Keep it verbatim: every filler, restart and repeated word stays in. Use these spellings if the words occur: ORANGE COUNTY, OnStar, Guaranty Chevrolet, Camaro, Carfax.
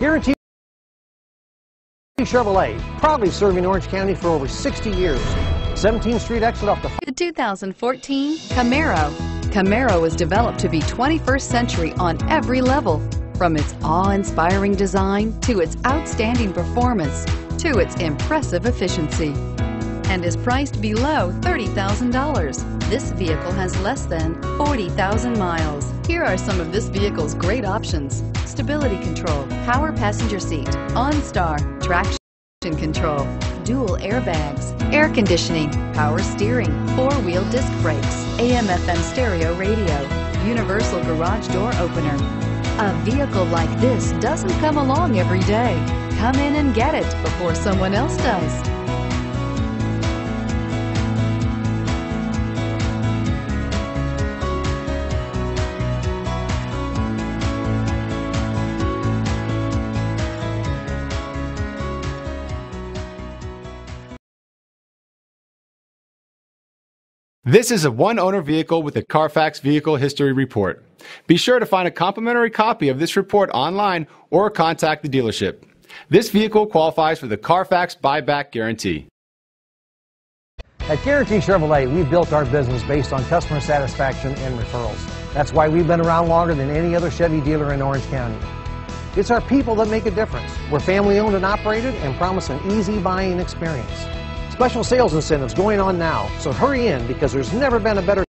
Guaranty Chevrolet, proudly serving Orange County for over sixty years. seventeenth Street exit off the... The two thousand fourteen Camaro. Camaro was developed to be twenty-first century on every level. From its awe-inspiring design, to its outstanding performance, to its impressive efficiency, and is priced below thirty thousand dollars. This vehicle has less than forty thousand miles. Here are some of this vehicle's great options: stability control, power passenger seat, OnStar, traction control, dual airbags, air conditioning, power steering, four-wheel disc brakes, A M F M stereo radio, universal garage door opener. A vehicle like this doesn't come along every day. Come in and get it before someone else does. This is a one-owner vehicle with a Carfax Vehicle History Report. Be sure to find a complimentary copy of this report online or contact the dealership. This vehicle qualifies for the Carfax Buyback Guarantee. At Guaranty Chevrolet, we built our business based on customer satisfaction and referrals. That's why we've been around longer than any other Chevy dealer in Orange County. It's our people that make a difference. We're family-owned and operated and promise an easy buying experience. Special sales incentives going on now, so hurry in because there's never been a better